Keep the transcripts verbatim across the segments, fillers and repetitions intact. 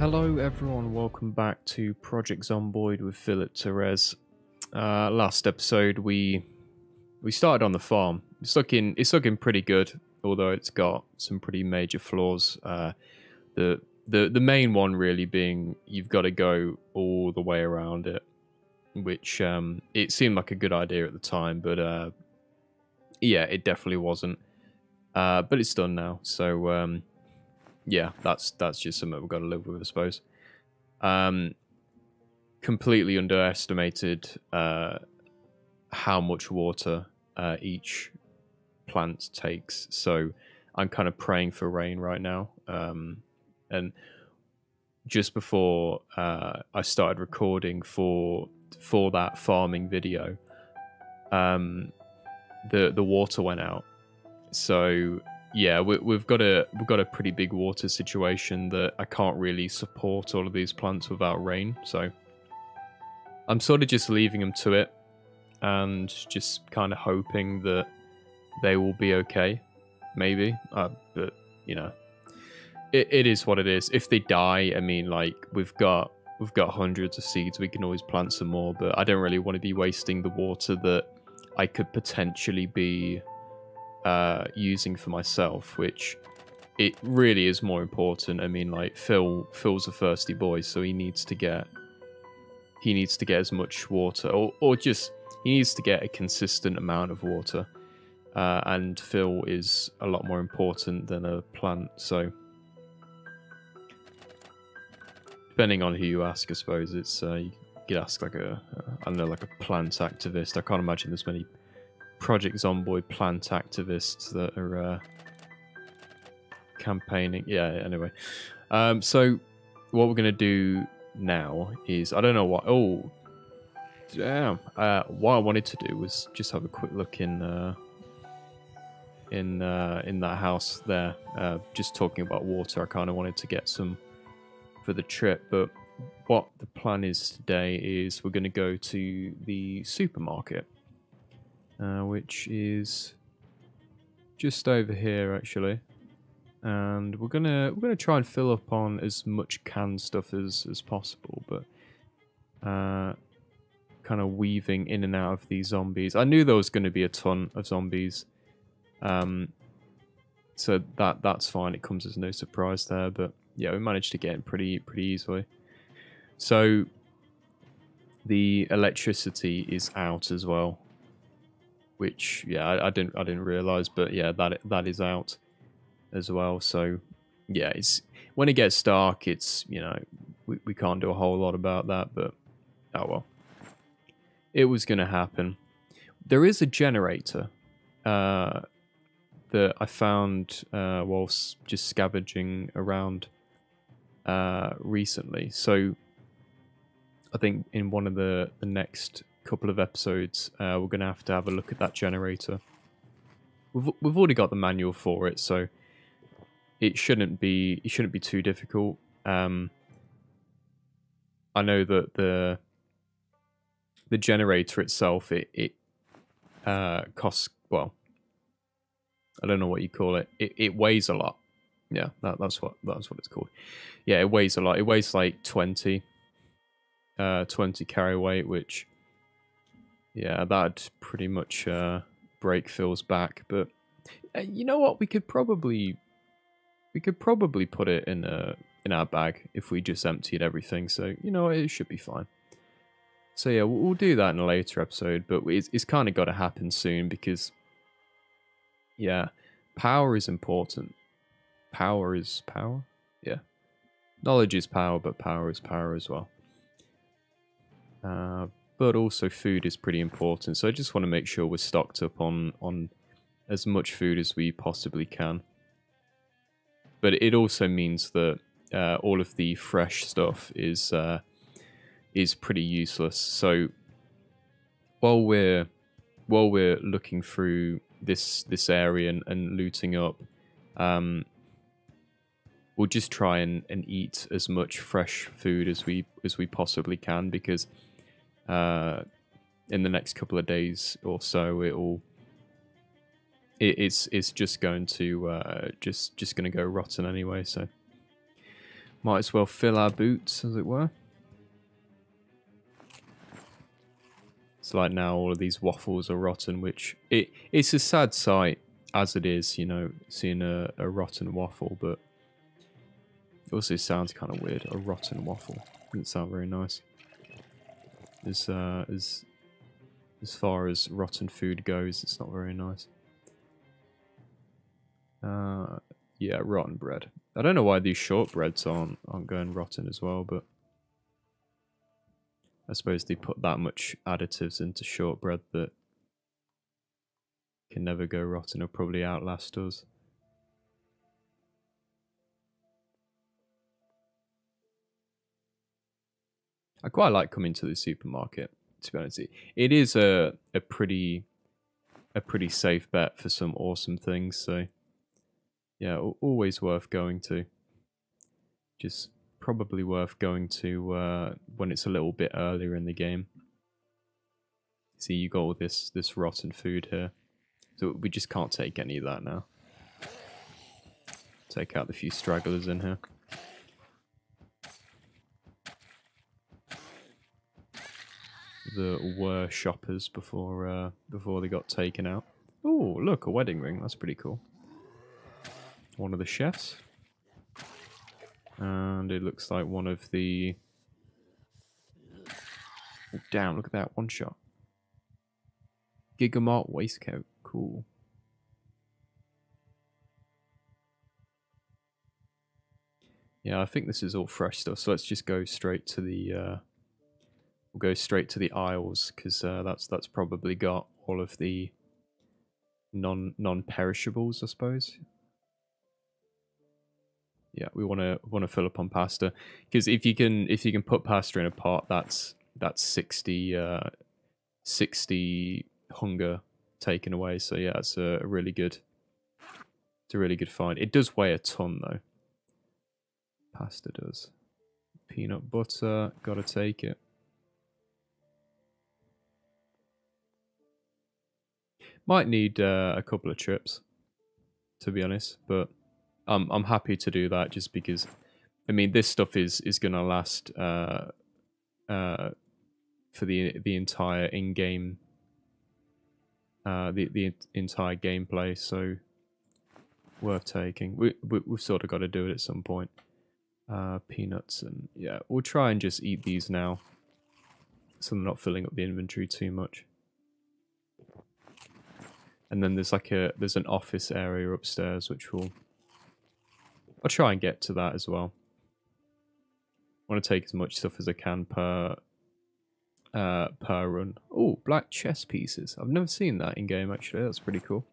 Hello everyone, welcome back to Project Zomboid with Phillip Torres. Uh, last episode we we started on the farm. It's looking it's looking pretty good, although it's got some pretty major flaws. Uh, the the the main one really being you've got to go all the way around it, which um, it seemed like a good idea at the time, but uh, yeah, it definitely wasn't. Uh, but it's done now, so. Um, Yeah, that's that's just something we've got to live with, I suppose. Um, completely underestimated uh, how much water uh, each plant takes. So I'm kind of praying for rain right now. Um, and just before uh, I started recording for for that farming video, um, the the water went out. So. Yeah, we, we've got a we've got a pretty big water situation that I can't really support all of these plants without rain, so I'm sort of just leaving them to it and just kind of hoping that they will be okay, maybe. Uh, but you know, it it is what it is. If they die, I mean, like we've got we've got hundreds of seeds. We can always plant some more, but I don't really want to be wasting the water that I could potentially be. Uh, using for myself, which it really is more important. I mean, like Phil, Phil's a thirsty boy, so he needs to get he needs to get as much water, or or just he needs to get a consistent amount of water. Uh, and Phil is a lot more important than a plant, so depending on who you ask, I suppose it's uh, you could ask like a uh, I don't know, like a plant activist. I can't imagine there's many Project Zomboid plant activists that are uh, campaigning. Yeah, anyway. Um, so what we're going to do now is, I don't know what, oh, damn. Uh, what I wanted to do was just have a quick look in uh, in, uh, in that house there. Uh, just talking about water, I kind of wanted to get some for the trip, but what the plan is today is we're going to go to the supermarket. Uh, which is just over here, actually, and we're gonna we're gonna try and fill up on as much canned stuff as as possible, but uh, kind of weaving in and out of these zombies. I knew there was going to be a ton of zombies, um, so that that's fine. It comes as no surprise there, but yeah, we managed to get in pretty pretty easily. So the electricity is out as well. Which yeah, I, I didn't I didn't realize, but yeah, that that is out as well. So yeah, it's when it gets dark, it's you know we we can't do a whole lot about that, but oh well, it was gonna happen. There is a generator uh, that I found uh, whilst just scavenging around uh, recently. So I think in one of the the next. Couple of episodes uh, we're gonna have to have a look at that generator. We've, we've already got the manual for it, so it shouldn't be it shouldn't be too difficult. um I know that the the generator itself it, it uh costs, well, I don't know what you call it, it, it weighs a lot. Yeah, that, that's what that's what it's called. Yeah, it weighs a lot. It weighs like twenty uh twenty carry weight, which yeah, that'd pretty much uh, break Phil's back. But uh, you know what? We could probably we could probably put it in a in our bag if we just emptied everything. So you know, it should be fine. So yeah, we'll, we'll do that in a later episode. But it's, it's kind of got to happen soon because yeah, power is important. Power is power. Yeah, knowledge is power, but power is power as well. Uh. But also food is pretty important, so I just want to make sure we're stocked up on on as much food as we possibly can. But it also means that uh, all of the fresh stuff is uh, is pretty useless. So while we're while we're looking through this this area and, and looting up, um, we'll just try and, and eat as much fresh food as we as we possibly can, because. Uh, in the next couple of days or so, it'll it, it's it's just going to uh, just just going to go rotten anyway. So Might as well fill our boots, as it were. It's like now all of these waffles are rotten, which it it's a sad sight as it is, you know, seeing a, a rotten waffle, but it also sounds kind of weird. A rotten waffle doesn't sound very nice. As, uh, as, as far as rotten food goes, it's not very nice. Uh, yeah, rotten bread. I don't know why these shortbreads aren't, aren't going rotten as well, but I suppose they put that much additives into shortbread that can never go rotten or probably outlast us. I quite like coming to the supermarket, to be honest. It is a, a pretty a pretty safe bet for some awesome things, so yeah, always worth going to. Just probably worth going to uh, when it's a little bit earlier in the game. See, you got all this, this rotten food here. So we just can't take any of that now. Take out the few stragglers in here. That were shoppers before uh, before they got taken out. Oh, look, a wedding ring. That's pretty cool. One of the chefs. And it looks like one of the... Oh, damn, look at that. One shot. Gigamart waistcoat. Cool. Yeah, I think this is all fresh stuff, so let's just go straight to the... Uh, We'll go straight to the aisles, because uh, that's that's probably got all of the non non perishables, I suppose. Yeah, we want to want to fill up on pasta, because if you can if you can put pasta in a pot, that's that's sixty uh, sixty hunger taken away. So yeah, it's a really good it's a really good find. It does weigh a ton though. Pasta does. Peanut butter, gotta take it. Might need uh, a couple of trips, to be honest, but I'm I'm happy to do that just because, I mean, this stuff is is gonna last uh, uh, for the the entire in-game, uh, the the entire gameplay. So worth taking. We, we we've sort of got to do it at some point. Uh, peanuts and yeah, we'll try and just eat these now, so I'm not filling up the inventory too much. And then there's like a there's an office area upstairs, which will I'll try and get to that as well. I want to take as much stuff as I can per uh, per run. Oh, black chess pieces! I've never seen that in game actually. That's pretty cool.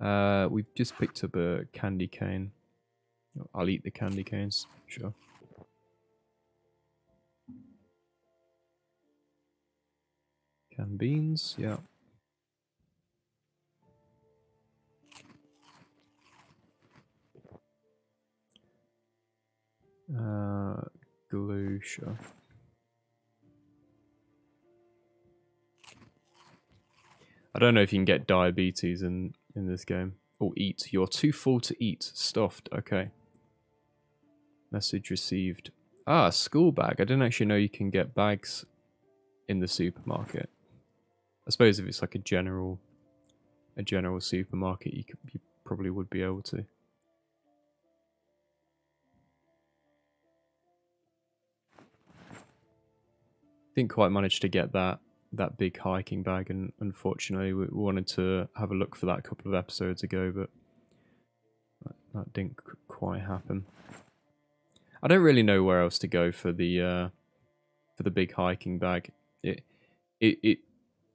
Uh, we've just picked up a candy cane. I'll eat the candy canes, sure. Canned beans, yeah. Uh, glue, sure. I don't know if you can get diabetes in, in this game. Or eat. You're too full to eat. Stuffed. Okay. Message received. Ah, school bag. I didn't actually know you can get bags in the supermarket. I suppose if it's like a general, a general supermarket, you could, you probably would be able to. Didn't quite manage to get that that big hiking bag, and unfortunately we wanted to have a look for that a couple of episodes ago, but that, that didn't quite happen. I don't really know where else to go for the uh, for the big hiking bag. It it it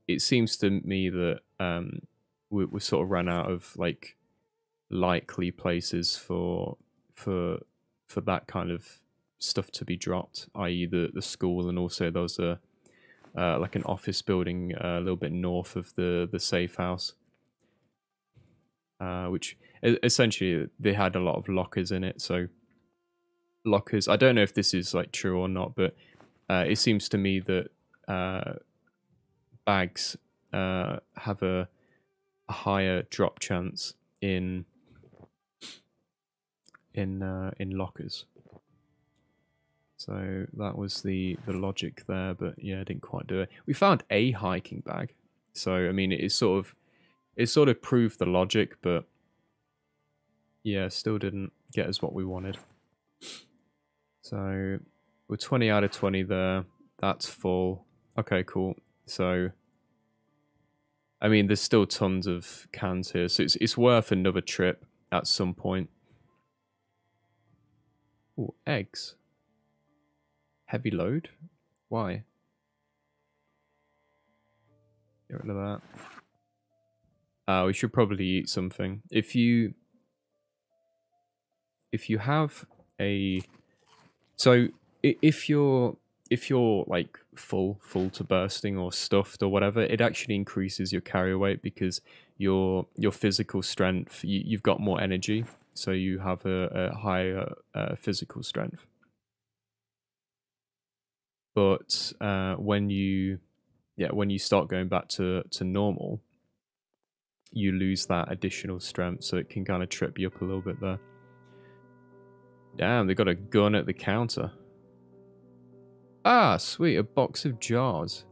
it seems to me that um, we we sort of ran out of like likely places for for for that kind of stuff to be dropped, that is the the school, and also there was a uh, like an office building uh, a little bit north of the the safe house, uh, which essentially they had a lot of lockers in it. So lockers. I don't know if this is like true or not, but uh, it seems to me that uh, bags uh, have a, a higher drop chance in in uh, in lockers. So that was the the logic there, but yeah, I didn't quite do it. We found a hiking bag, so I mean, it is sort of it sort of proved the logic, but yeah, still didn't get us what we wanted. So we're twenty out of twenty there. That's full. Okay, cool. So I mean, there's still tons of cans here, so it's it's worth another trip at some point. Oh, eggs. Heavy load? Why? Get rid of that. Uh, we should probably eat something. If you if you have a so if you're if you're like full full to bursting or stuffed or whatever, it actually increases your carry weight because your your physical strength, you, you've got more energy, so you have a, a higher uh, physical strength. But uh, when you yeah when you start going back to to normal, you lose that additional strength, so it can kind of trip you up a little bit there. Damn, they got a gun at the counter. Ah, sweet, a box of jars.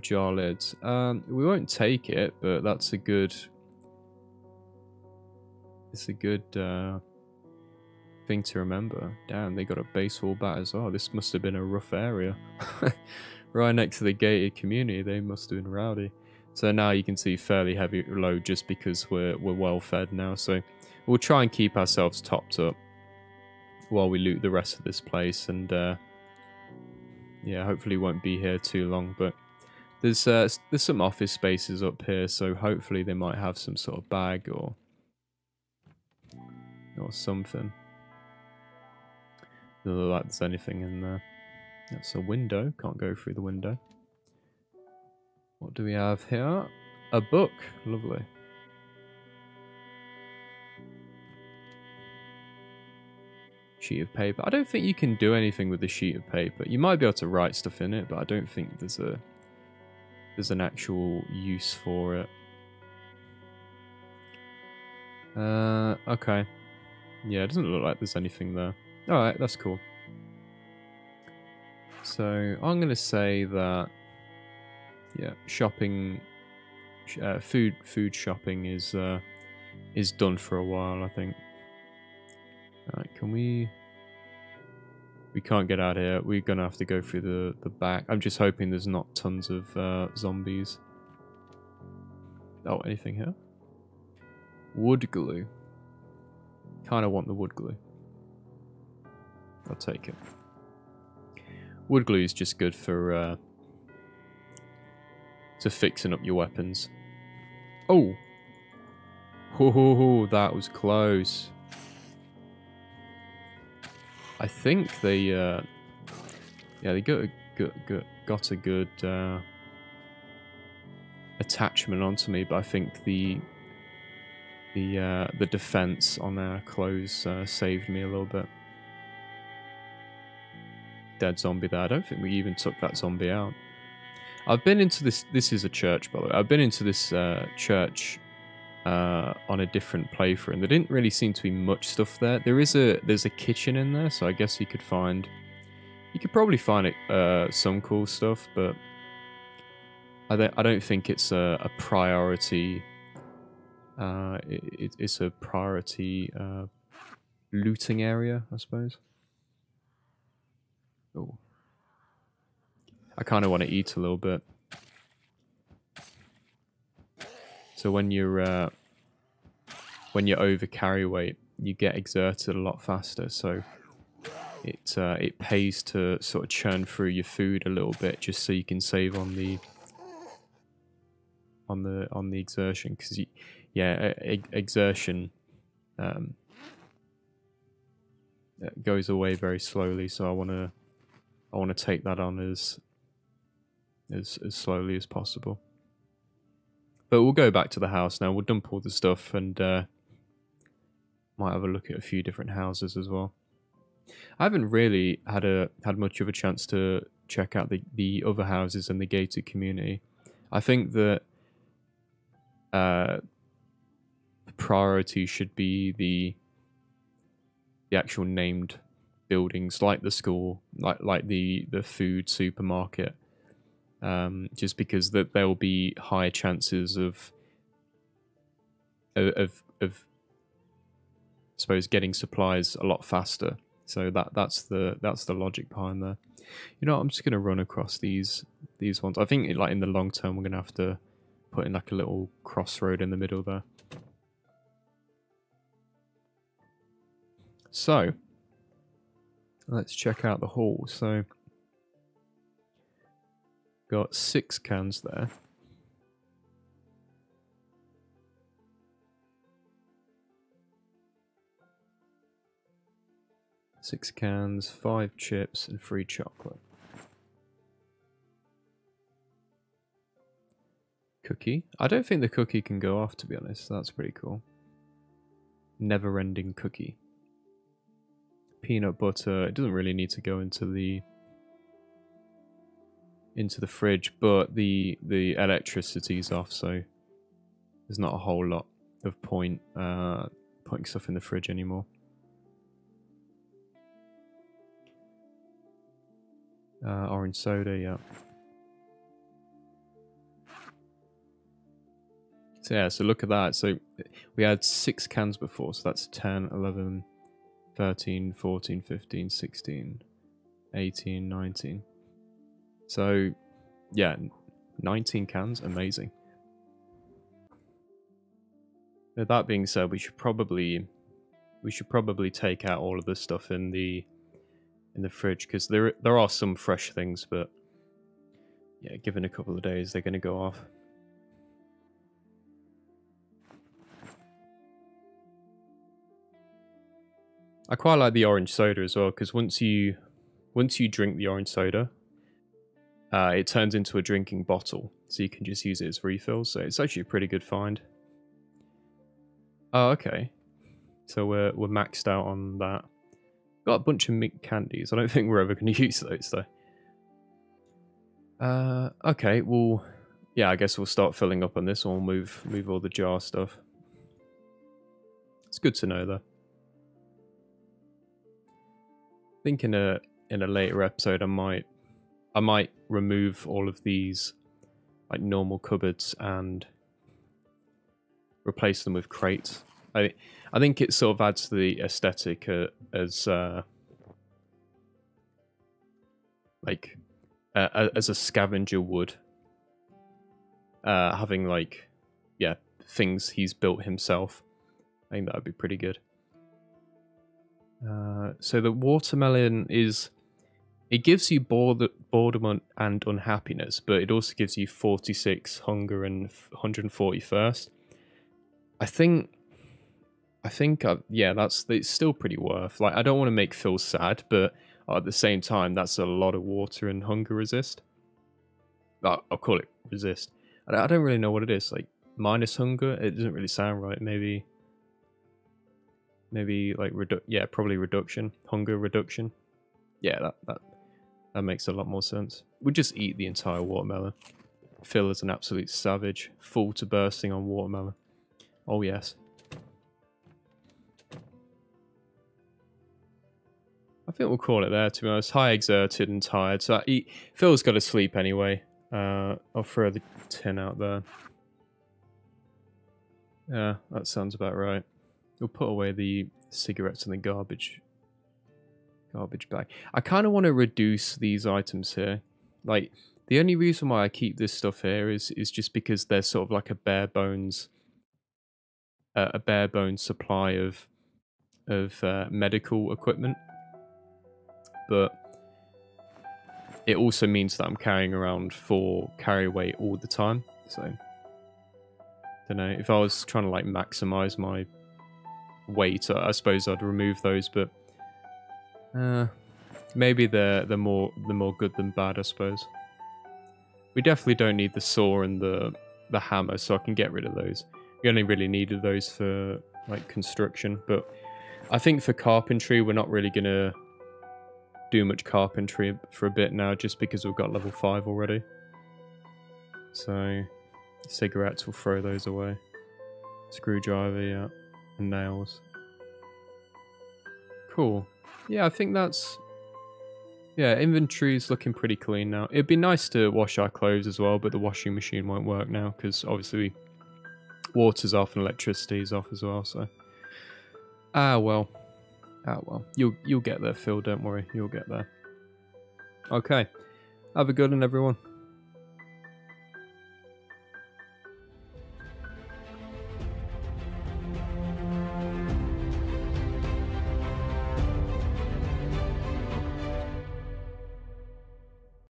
Jar lids. Um, we won't take it, but that's a good... It's a good uh, thing to remember. Damn, they got a baseball bat as well. This must have been a rough area. Right next to the gated community, they must have been rowdy. So now you can see fairly heavy load just because we're, we're well fed now. So we'll try and keep ourselves topped up while we loot the rest of this place, and... Uh, yeah, hopefully won't be here too long, but there's uh, there's some office spaces up here, so hopefully they might have some sort of bag or or something. Doesn't look like there's anything in there. That's a window. Can't go through the window. What do we have here? A book. Lovely. Sheet of paper. I don't think you can do anything with the sheet of paper. You might be able to write stuff in it, but I don't think there's a there's an actual use for it. Uh, okay. Yeah, it doesn't look like there's anything there. All right, that's cool. So I'm gonna say that yeah, shopping, uh, food, food shopping is uh, is done for a while, I think. Alright, can we... We can't get out of here. We're going to have to go through the, the back. I'm just hoping there's not tons of uh, zombies. Oh, anything here? Wood glue. Kind of want the wood glue. I'll take it. Wood glue is just good for... Uh, to fixing up your weapons. Oh! Oh, that was close. I think they, uh, yeah, they got a good, good, got a good uh, attachment onto me, but I think the the uh, the defense on our clothes uh, saved me a little bit. Dead zombie there. I don't think we even took that zombie out. I've been into this. This is a church, by the way. I've been into this uh, church. Uh, on a different playthrough, and there didn't really seem to be much stuff there. There is a there's a kitchen in there, so I guess you could find you could probably find it uh, some cool stuff, but I don't I don't think it's a, a priority. Uh, it, it's a priority uh, looting area, I suppose. Oh, I kind of want to eat a little bit. So when you're uh, when you're over carry weight, you get exerted a lot faster. So it uh, it pays to sort of churn through your food a little bit, just so you can save on the on the on the exertion. Because yeah, e exertion um, goes away very slowly. So I wanna I wanna take that on as as as slowly as possible. But we'll go back to the house now. We'll dump all the stuff and uh, might have a look at a few different houses as well. I haven't really had a had much of a chance to check out the, the other houses in the gated community. I think that uh, priority should be the the actual named buildings, like the school, like like the the food supermarket, um, just because that there will be higher chances of of of I suppose getting supplies a lot faster. So that that's the that's the logic behind there. You know, I'm just gonna run across these these ones. I think like in the long term we're gonna have to put in like a little crossroad in the middle there. So let's check out the haul. So got six cans there. Six cans, five chips, and free chocolate. Cookie. I don't think the cookie can go off, to be honest. That's pretty cool. Never-ending cookie. Peanut butter. It doesn't really need to go into the into the fridge, but the the electricity's off, so there's not a whole lot of point uh, putting stuff in the fridge anymore. Uh, orange soda, yeah. So yeah, so look at that. So we had six cans before, so that's ten, eleven, thirteen, fourteen, fifteen, sixteen, eighteen, nineteen. So yeah, nineteen cans, amazing. Now, that being said, we should probably we should probably take out all of this stuff in the in the fridge, because there there are some fresh things, but yeah, given a couple of days they're going to go off. I quite like the orange soda as well, because once you once you drink the orange soda, uh, it turns into a drinking bottle, so you can just use it as refills. So it's actually a pretty good find. Oh, okay. So we're we're maxed out on that. Got a bunch of mint candies. I don't think we're ever going to use those though. Uh, okay, well, yeah, I guess we'll start filling up on this one. We'll move, move all the jar stuff. It's good to know though. I think in a in a later episode, I might I might remove all of these like normal cupboards and replace them with crates. I I think it sort of adds to the aesthetic uh, as uh, like uh, as a scavenger would, uh, having like yeah things he's built himself. I think that would be pretty good. Uh, so the watermelon is it gives you boredom and unhappiness, but it also gives you forty-six hunger and one hundred forty thirst. I think. I think, I, yeah, that's it's still pretty worth. Like, I don't want to make Phil sad, but at the same time, that's a lot of water and hunger resist. I'll, I'll call it resist. I, I don't really know what it is. Like, minus hunger, it doesn't really sound right. Maybe, maybe like, redu yeah, probably reduction. Hunger reduction. Yeah, that, that, that makes a lot more sense. We'll just eat the entire watermelon. Phil is an absolute savage. Full to bursting on watermelon. Oh, yes. I think we'll call it there, to be honest. High exerted and tired. So he, Phil's got to sleep anyway. Uh, I'll throw the tin out there. Yeah, that sounds about right. We'll put away the cigarettes in the garbage, garbage bag. I kind of want to reduce these items here. Like, the only reason why I keep this stuff here is is just because there's sort of like a bare bones, uh, a bare bones supply of of uh, medical equipment. But it also means that I'm carrying around for carry weight all the time. So, don't know. If I was trying to like maximize my weight, I suppose I'd remove those. But uh, maybe they're they're more the more good than bad, I suppose. We definitely don't need the saw and the the hammer, so I can get rid of those. We only really needed those for like construction, but I think for carpentry, we're not really gonna do much carpentry for a bit now, just because we've got level five already. So cigarettes, we'll throw those away. Screwdriver, yeah, and nails. Cool. Yeah, I think that's... Yeah, inventory's looking pretty clean now. It'd be nice to wash our clothes as well, but the washing machine won't work now because obviously water's off and electricity's off as well, so... Ah, well. Ah, well. You'll, you'll get there, Phil. Don't worry. You'll get there. Okay. Have a good one, everyone.